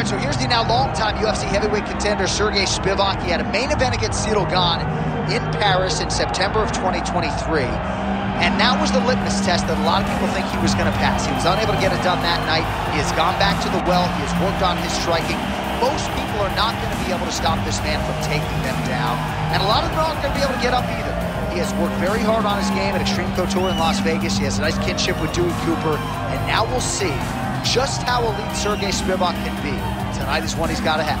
right, so here's the now longtime UFC heavyweight contender, Sergey Spivak. He had a main event against Ciryl Gane in Paris in September of 2023. And that was the litmus test that a lot of people think he was going to pass. He was unable to get it done that night. He has gone back to the well. He has worked on his striking. Most people are not going to be able to stop this man from taking them down. And a lot of them aren't going to be able to get up either. He has worked very hard on his game at Extreme Couture in Las Vegas. He has a nice kinship with Dewey Cooper. And now we'll see just how elite Sergey Spivak can be. Tonight is one he's got to have.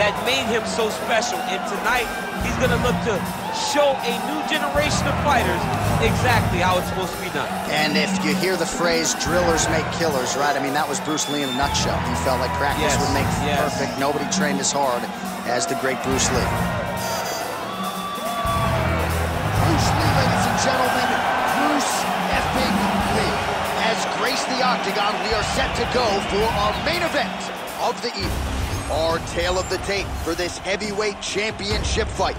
that made him so special. And tonight, he's going to look to show a new generation of fighters exactly how it's supposed to be done. And if you hear the phrase, drillers make killers, right? I mean, that was Bruce Lee in a nutshell. He felt like practice would make perfect. Nobody trained as hard as the great Bruce Lee. Bruce Lee, ladies and gentlemen, Bruce effing Lee has graced the Octagon. We are set to go for our main event of the evening. Our tale of the tape for this heavyweight championship fight.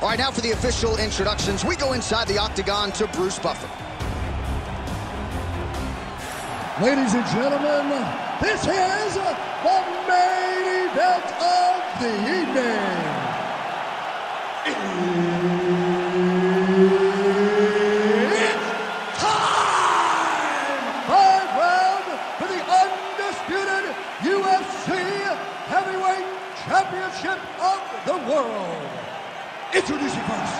All right, now for the official introductions, we go inside the Octagon to Bruce Buffer. Ladies and gentlemen, this is the main event of the evening. It's time! 5 rounds for the undisputed UFC Heavyweight Championship of the World. Introducing first,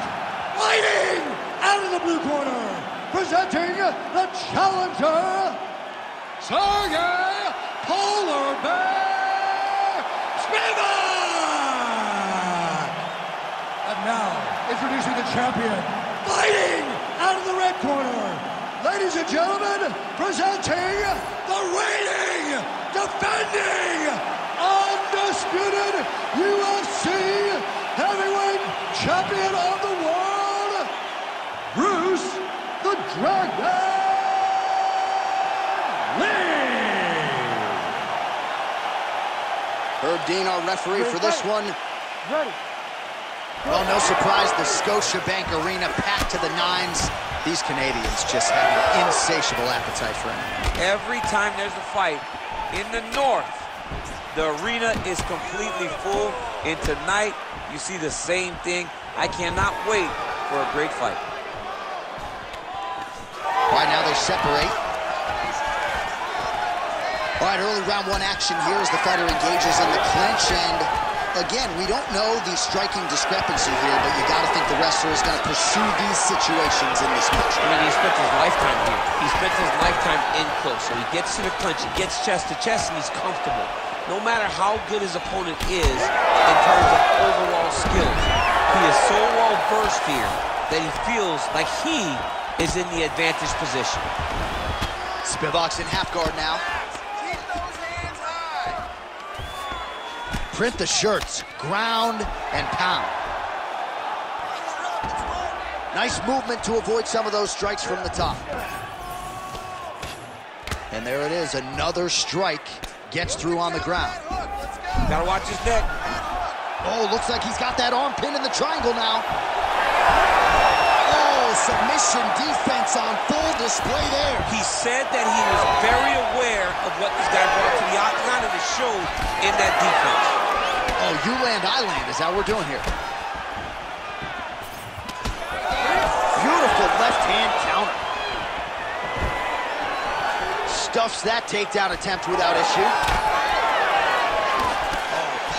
fighting out of the blue corner, presenting the challenger, Sergey Polar Bear Spivak. And now, introducing the champion, fighting out of the red corner, ladies and gentlemen, presenting the reigning, defending, undisputed UFC heavyweight champion of the world, Bruce the Dragon Lee. Herb Dean, our referee for this one. Ready. Well, no surprise, the Scotiabank Arena packed to the 9s. These Canadians just have an insatiable appetite for anything. Every time there's a fight in the north, the arena is completely full, and tonight you see the same thing. I cannot wait for a great fight. All right, now they separate. All right, early round one action here as the fighter engages in the clinch, and again, we don't know the striking discrepancy here, but you gotta think the wrestler is gonna pursue these situations in this match. I mean, he spent his lifetime here. He spent his lifetime in close, so he gets to the clinch, he gets chest to chest, and he's comfortable. No matter how good his opponent is in terms of overall skills, he is so well versed here that he feels like he is in the advantage position. Spivak's in half guard now. Print the shirts, ground and pound. Nice movement to avoid some of those strikes from the top. And there it is, another strike gets through on the ground. Gotta watch his neck. Oh, looks like he's got that arm pinned in the triangle now. Oh, the submission defense on full display there. He said that he was very aware of what this guy brought to the Octagon, and it showed in that defense. Oh, you land, I land is how we're doing here. Beautiful left-hand counter. Stuffs that takedown attempt without issue.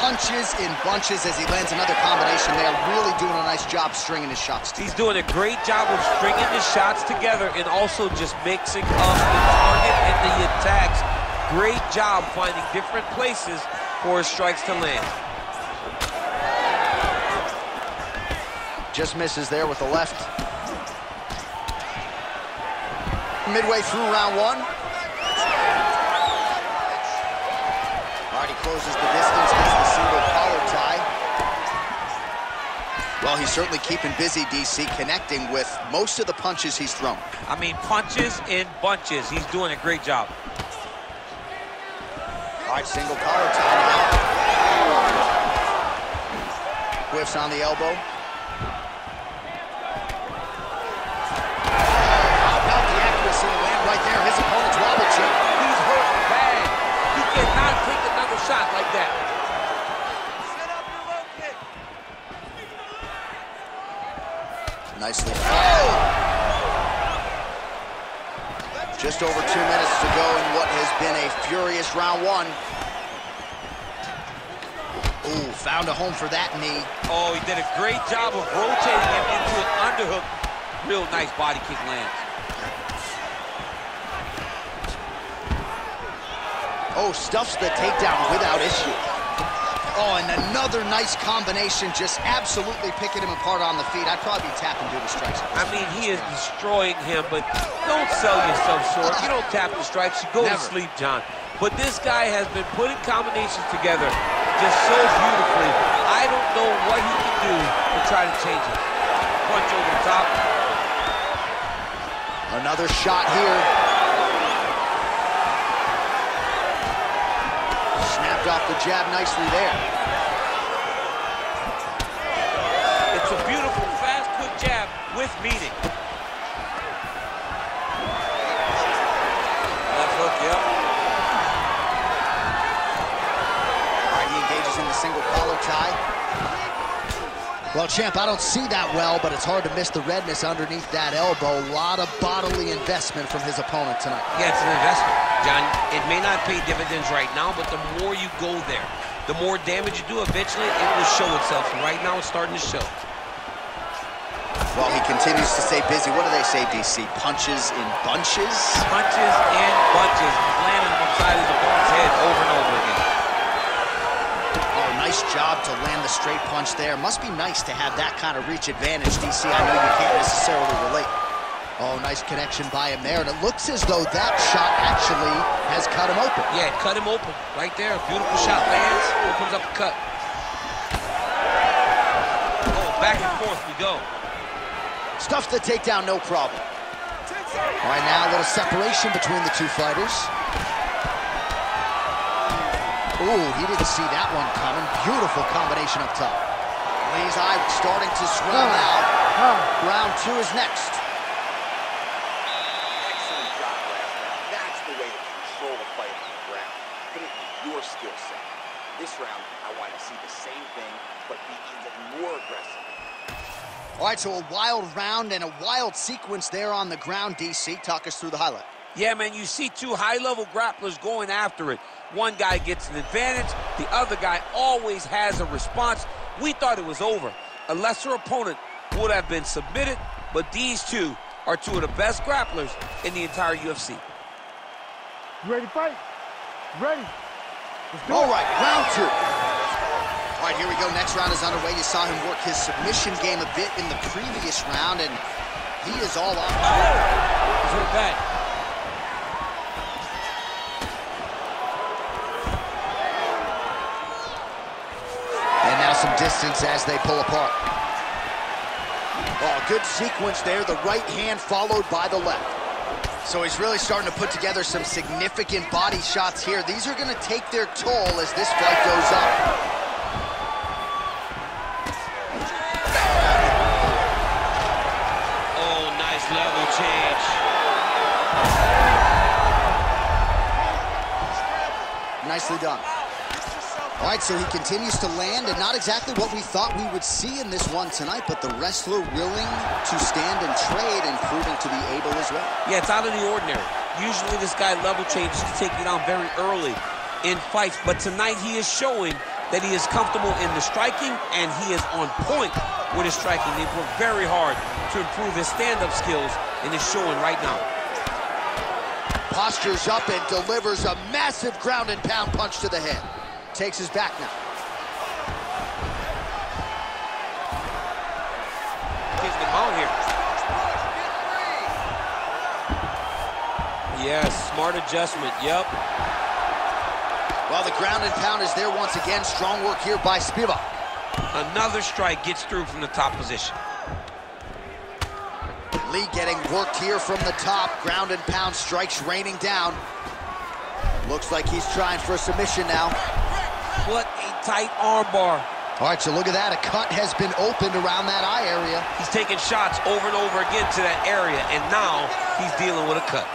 Punches in bunches as he lands another combination. They are really doing a nice job stringing his shots together. He's doing a great job of stringing his shots together and also just mixing up the target and the attacks. Great job finding different places for his strikes to land. Just misses there with the left. Midway through round one. Already closes the distance. Well, he's certainly keeping busy, DC, connecting with most of the punches he's thrown. I mean, punches in bunches. He's doing a great job. All right, single collar timeout. Whiffs on the elbow. How about the accuracy to land right there? His opponent's wobbled him. He's hurt bad. He cannot take another shot like that. Nicely. Oh! Just over 2 minutes to go in what has been a furious round one. Ooh, found a home for that knee. Oh, he did a great job of rotating him into an underhook. Real nice body kick lands. Oh, stuffs the takedown without issue. Oh, and another nice combination, just absolutely picking him apart on the feet. I'd probably be tapping Dewey strikes. I mean, he is destroying him, but don't sell yourself short. You don't tap the strikes, you go to sleep, John. But this guy has been putting combinations together just so beautifully. I don't know what he can do to try to change it. Punch over the top. Another shot here. Off the jab nicely there. It's a beautiful, fast, quick jab with meaning. Left hook, yep. All right, he engages in the single collar tie. Well, champ, I don't see that well, but it's hard to miss the redness underneath that elbow. A lot of bodily investment from his opponent tonight. Yeah, it's an investment, John. It may not pay dividends right now, but the more you go there, the more damage you do, eventually it will show itself. Right now, it's starting to show. Well, he continues to stay busy. What do they say, DC? Punches in bunches? Punches in bunches. He's landing on the side of his opponent's head over and over again. Oh, nice job to land the straight punch there. Must be nice to have that kind of reach advantage, DC. I know you can't necessarily relate. Oh, nice connection by him there, and it looks as though that shot actually has cut him open. Yeah, it cut him open right there. Beautiful shot lands, opens up a cut. Oh, back and forth we go. Stuffs the takedown, no problem. All right, now a little separation between the two fighters. Ooh, he didn't see that one coming. Beautiful combination up top. Lee's eye starting to swell out. Round two is next. Skill set. This round, I want to see the same thing, but be even more aggressive. All right, so a wild round and a wild sequence there on the ground, DC. Talk us through the highlight. Yeah, man, you see two high-level grapplers going after it. One guy gets an advantage. The other guy always has a response. We thought it was over. A lesser opponent would have been submitted, but these two are two of the best grapplers in the entire UFC. You ready to fight? Ready. All right, round two. All right, here we go. Next round is underway. You saw him work his submission game a bit in the previous round, and he is all on. He's hurt bad. And now some distance as they pull apart. Oh, good sequence there. The right hand followed by the left. So he's really starting to put together some significant body shots here. These are going to take their toll as this fight goes up. Oh, change. Nicely done. All right, so he continues to land, and not exactly what we thought we would see in this one tonight, but the wrestler willing to stand and trade and proving to be able as well. Yeah, it's out of the ordinary. Usually this guy level changes to take you down very early in fights, but tonight he is showing that he is comfortable in the striking, and he is on point with his striking. They've worked very hard to improve his stand-up skills, and it's showing right now. Postures up and delivers a massive ground-and-pound punch to the head. Takes his back now. Gives him out here. Yes, smart adjustment, yep. Well, the ground and pound is there once again. Strong work here by Spivak. Another strike gets through from the top position. Lee getting worked here from the top. Ground and pound strikes raining down. Looks like he's trying for a submission now. What a tight armbar. All right, so look at that. A cut has been opened around that eye area. He's taking shots over and over again to that area, and now he's dealing with a cut.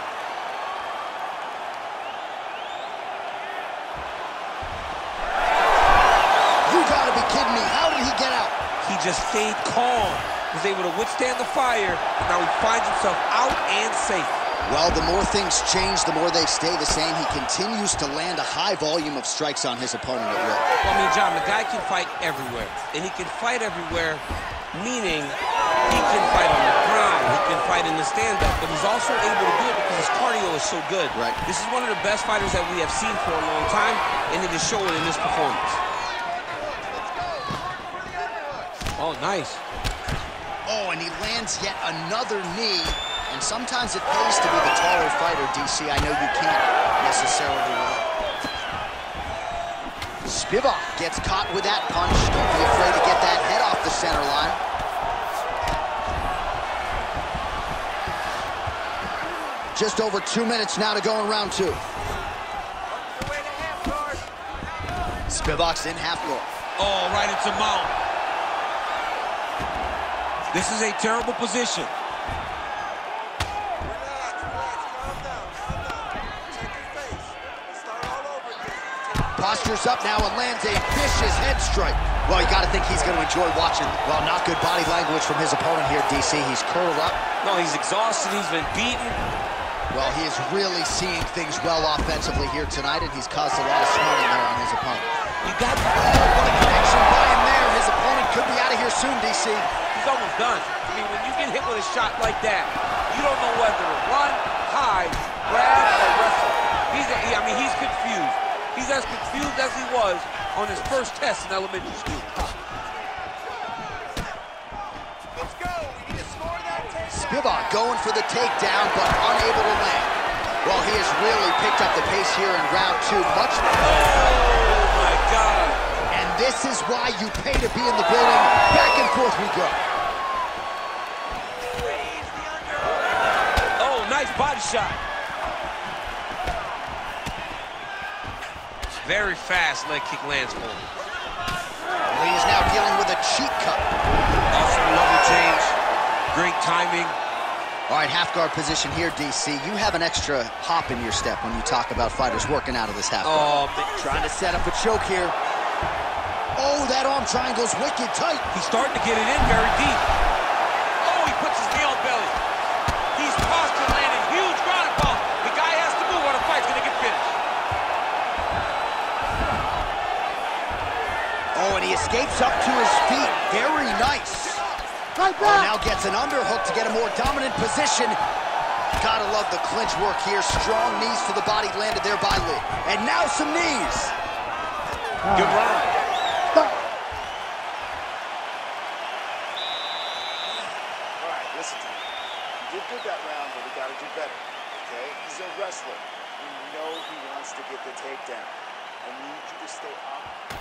You gotta be kidding me. How did he get out? He just stayed calm. Was able to withstand the fire, and now he finds himself out and safe. Well, the more things change, the more they stay the same. He continues to land a high volume of strikes on his opponent at will. Well, I mean, John, the guy can fight everywhere. And he can fight everywhere, meaning he can fight on the ground, he can fight in the stand-up, but he's also able to do it because his cardio is so good. Right. This is one of the best fighters that we have seen for a long time, and it is showing in this performance. Oh, nice. Oh, and he lands yet another knee. And sometimes it pays to be the taller fighter, DC. I know you can't necessarily win. Spivak gets caught with that punch. Don't be afraid to get that head off the center line. Just over 2 minutes now to go in round two. Spivak's in half guard. Oh, right into mount. This is a terrible position. Postures up now and lands a vicious head strike. Well, you got to think he's going to enjoy watching. Well, not good body language from his opponent here, DC. He's curled up. No, he's exhausted. He's been beaten. Well, he is really seeing things well offensively here tonight, and he's caused a lot of smarting there on his opponent. You got to... Oh, what a connection by him there. His opponent could be out of here soon, DC. He's almost done. I mean, when you get hit with a shot like that, you don't know whether to run, hide, grab, or wrestle. He's confused. He's as confused as he was on his first test in elementary school. Let's go. We need to score that takedown. Spivak going for the takedown, but unable to land. Well, he has really picked up the pace here in round two. Much more. Oh, my God. And this is why you pay to be in the building. Back and forth we go. Oh, nice body shot. Very fast leg kick lands for him. Lee is now dealing with a cheek cut. Awesome level change. Great timing. All right, half guard position here, DC. You have an extra hop in your step when you talk about fighters working out of this half guard. Oh, trying to set up a choke here. Oh, that arm triangle's wicked tight. He's starting to get it in very deep. Oh, he puts his knee on belly. He's postured, landing huge ground and pound. The guy has to move or the fight's gonna get finished. Oh, and he escapes up to his feet. Very nice. Right back. Now gets an underhook to get a more dominant position. Gotta love the clinch work here. Strong knees to the body landed there by Lee. And now some knees. Good round. All right, listen to me. You did good that round, but we gotta do better, okay? He's a wrestler. We know he wants to get the takedown. I need you to stay up.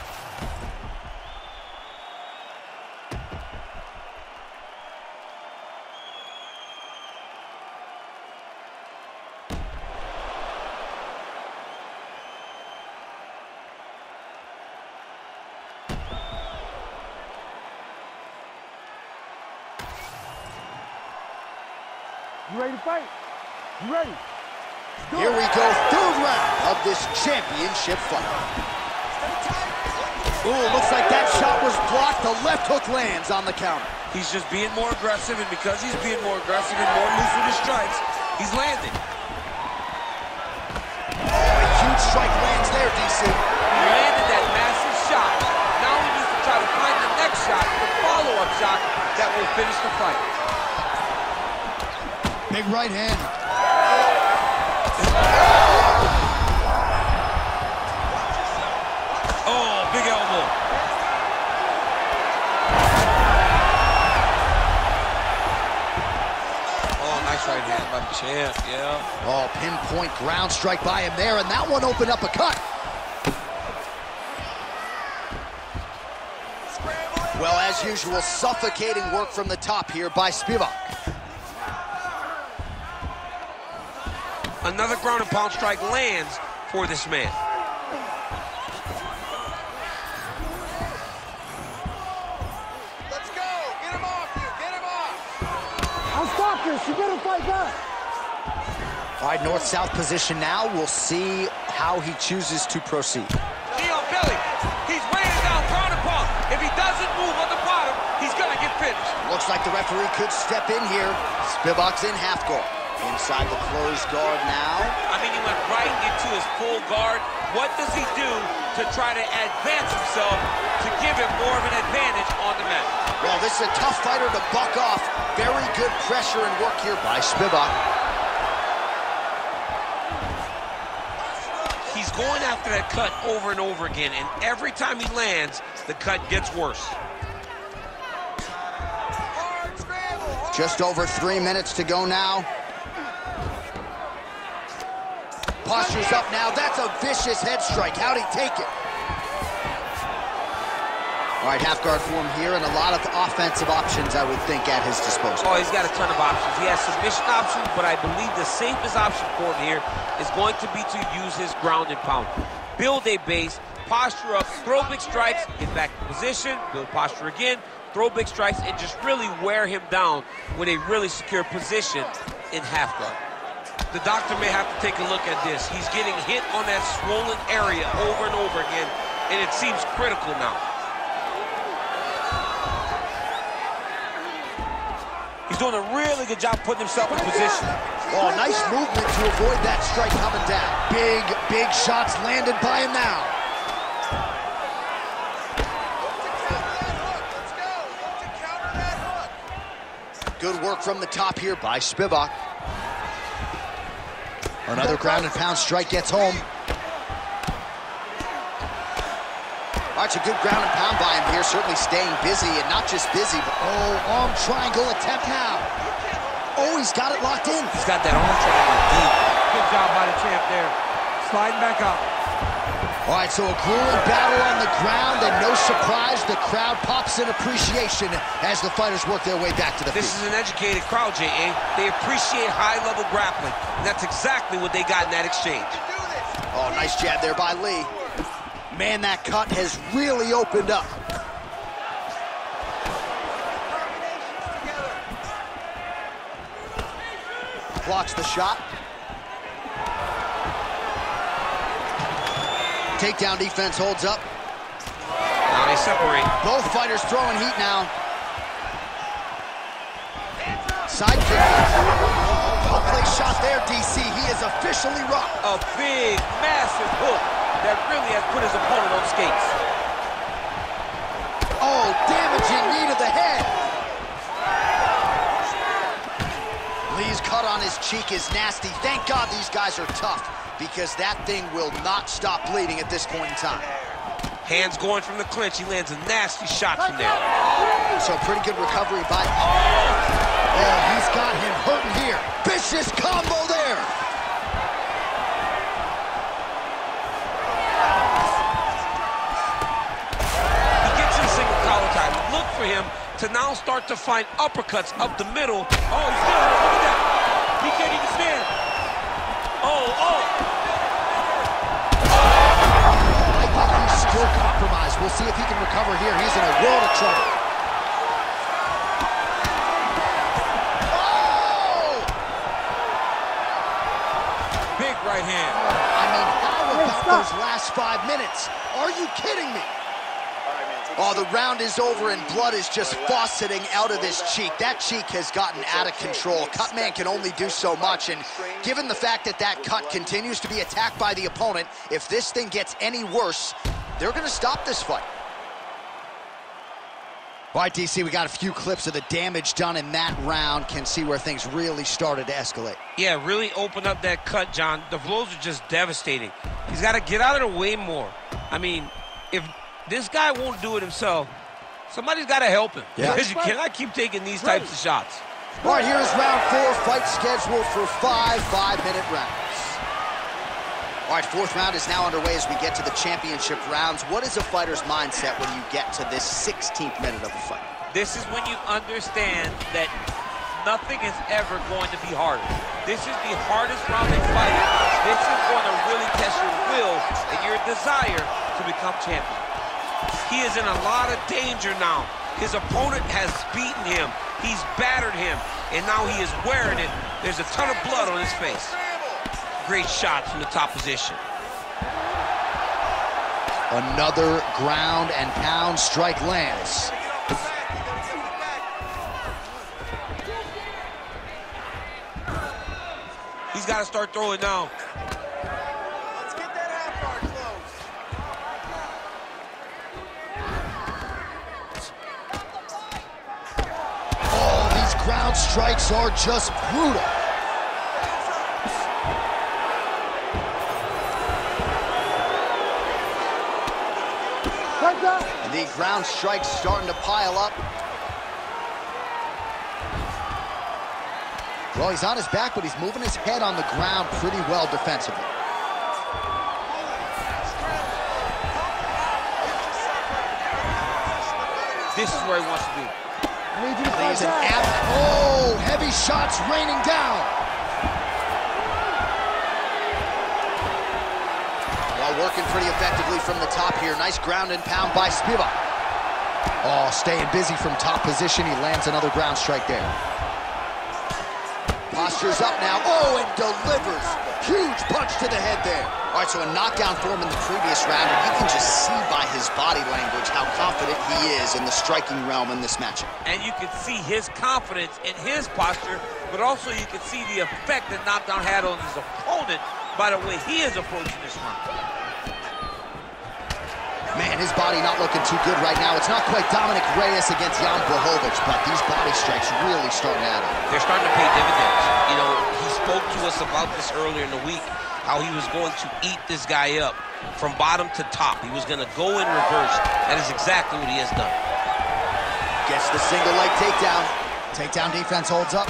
You ready to fight? You ready? Here we go, third round of this championship fight. Ooh, looks like that shot was blocked. The left hook lands on the counter. He's just being more aggressive, and because he's being more aggressive and more loose with his strikes, he's landing. Oh, a huge strike lands there, DC. He landed that massive shot. Now he needs to try to find the next shot, the follow-up shot that will finish the fight. Big right hand. Oh, big elbow. Oh, nice right hand by the champ, yeah. Oh, pinpoint ground strike by him there, and that one opened up a cut. Well, as usual, suffocating work from the top here by Spivak. Another ground and pound strike lands for this man. Let's go, get him off you, get him off. I'll stop this, you better fight back. All right, north-south position now. We'll see how he chooses to proceed. Knee on Billy, he's weighing down ground and pound. If he doesn't move on the bottom, he's gonna get finished. Looks like the referee could step in here. Spivak's in half guard. Inside the closed guard now. I mean, he went right into his full guard. What does he do to try to advance himself to give him more of an advantage on the mat? Well, this is a tough fighter to buck off. Very good pressure and work here by Spivak. He's going after that cut over and over again, and every time he lands, the cut gets worse. Just over 3 minutes to go now. Posture's up now. That's a vicious head strike. How'd he take it? All right, half guard form here, and a lot of offensive options, I would think, at his disposal. Oh, he's got a ton of options. He has submission options, but I believe the safest option for him here is going to be to use his ground and pound. Build a base, posture up, throw big strikes, get back to position, build posture again, throw big strikes, and just really wear him down with a really secure position in half guard. The doctor may have to take a look at this. He's getting hit on that swollen area over and over again, and it seems critical now. He's doing a really good job putting himself in position. Oh, nice movement to avoid that strike coming down. Big, big shots landed by him now. Good work from the top here by Spivak. Another ground and pound strike gets home. That's a good ground and pound by him here. Certainly staying busy, and not just busy, but oh, arm triangle attempt now. Oh, he's got it locked in. He's got that arm triangle deep. Good job by the champ there. Sliding back up. All right, so a grueling battle on the ground, and no surprise, the crowd pops in appreciation as the fighters work their way back to the field. This is an educated crowd, J.A. They appreciate high-level grappling, and that's exactly what they got in that exchange. Oh, nice jab there by Lee. Man, that cut has really opened up. Blocks the shot. Takedown defense holds up. Now they separate. Both fighters throwing heat now. Side kick. Well played shot there, DC. He is officially rocked. A big, massive hook that really has put his opponent on skates. Oh, damaging knee to the head. Lee's cut on his cheek is nasty. Thank God these guys are tough, because that thing will not stop bleeding at this point in time. Hands going from the clinch. He lands a nasty shot from there. So pretty good recovery by... Oh, oh, he's got him hurting here. Vicious combo there. He gets in single collar time. Look for him to now start to find uppercuts up the middle. Oh, he's still hurt. Look at that. He can't even stand. Still compromised. We'll see if he can recover here. He's in a world of trouble. Oh! those last 5 minutes. Are you kidding me? Oh, the round is over and blood is just fauceting out of this cheek. That cheek has gotten out of control. Cutman can only do so much, and given the fact that that cut continues to be attacked by the opponent, if this thing gets any worse, they're gonna stop this fight. All right, DC, we got a few clips of the damage done in that round. Can see where things really started to escalate. Yeah, really opened up that cut, John. The blows are just devastating. He's got to get out of the way more. I mean, if this guy won't do it himself, somebody's got to help him. Yeah. Because you cannot keep taking these types of shots. All right, here's round four. Fight scheduled for five 5-minute rounds. All right, fourth round is now underway as we get to the championship rounds. What is a fighter's mindset when you get to this 16th minute of the fight? This is when you understand that nothing is ever going to be harder. This is the hardest round in fighting. This is going to really test your will and your desire to become champion. He is in a lot of danger now. His opponent has beaten him. He's battered him, and now he is wearing it. There's a ton of blood on his face. Great shot from the top position. Another ground and pound strike lands. He's got to start throwing now. Let's get that half guard close. Oh, these ground strikes are just brutal. And the ground strikes starting to pile up. Well, he's on his back, but he's moving his head on the ground pretty well defensively. This is where he wants to be. He's an oh, heavy shots raining down. Working pretty effectively from the top here. Nice ground and pound by Spivak. Oh, staying busy from top position. He lands another ground strike there. Postures up now. Oh, and delivers. Huge punch to the head there. All right, so a knockdown for him in the previous round. And you can just see by his body language how confident he is in the striking realm in this matchup. And you can see his confidence in his posture, but also you can see the effect the knockdown had on his opponent by the way he is approaching this round. Man, his body not looking too good right now. It's not quite Dominic Reyes against Jan Blachowicz, but these body strikes really starting at him. They're starting to pay dividends. You know, he spoke to us about this earlier in the week, how he was going to eat this guy up from bottom to top. He was going to go in reverse. That is exactly what he has done. Gets the single leg takedown. Takedown defense holds up.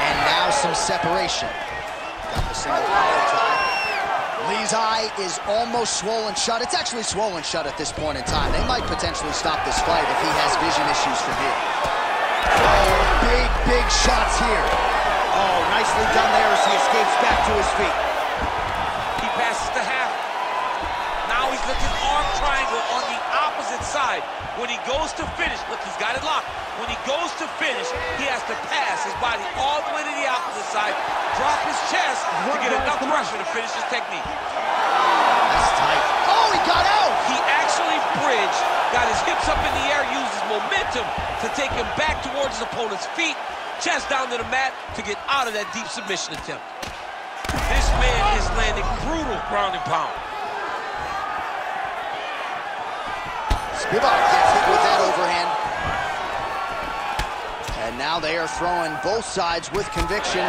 And now some separation. Got the single leg takedown. Lee's eye is almost swollen shut. It's actually swollen shut at this point in time. They might potentially stop this fight if he has vision issues from here. Oh, big shots here. Oh, nicely done there as he escapes back to his feet. He passes the half. Now he's looking arm triangle on the opposite side. When he goes to finish, look, he's got it locked. When he goes to finish, he has to pass his body all the way to the opposite side, drop his chest to get enough pressure to finish his technique. That's tight. Oh, he got out! He actually bridged, got his hips up in the air, used his momentum to take him back towards his opponent's feet, chest down to the mat to get out of that deep submission attempt. This man is landing brutal ground and pound. Spivak gets hit with that overhand. And now they are throwing both sides with conviction.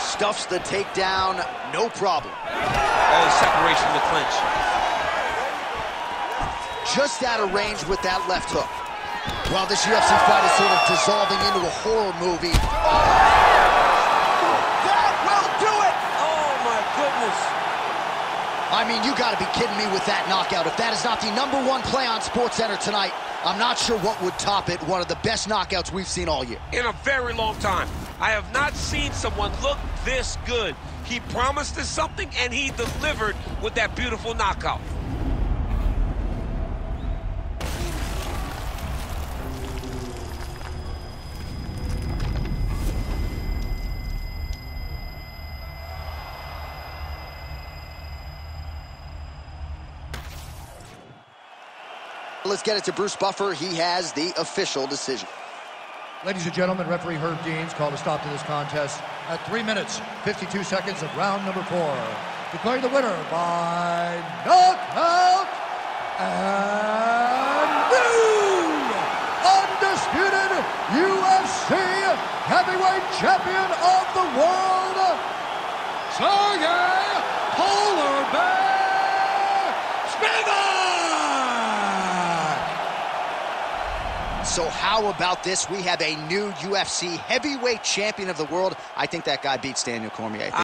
Stuffs the takedown, no problem. Oh, separation to clinch. Just out of range with that left hook. Well, this UFC fight is sort of dissolving into a horror movie. Oh! I mean, you gotta be kidding me with that knockout. If that is not the #1 play on SportsCenter tonight, I'm not sure what would top it. One of the best knockouts we've seen all year. In a very long time. I have not seen someone look this good. He promised us something, and he delivered with that beautiful knockout. Let's get it to Bruce Buffer. He has the official decision. Ladies and gentlemen, referee Herb Dean's called a stop to this contest at 3 minutes, 52 seconds of round number 4. Declaring the winner by knockout and new undisputed UFC heavyweight champion of the world, Sergey Spivak! So how about this? We have a new UFC heavyweight champion of the world. I think that guy beats Daniel Cormier.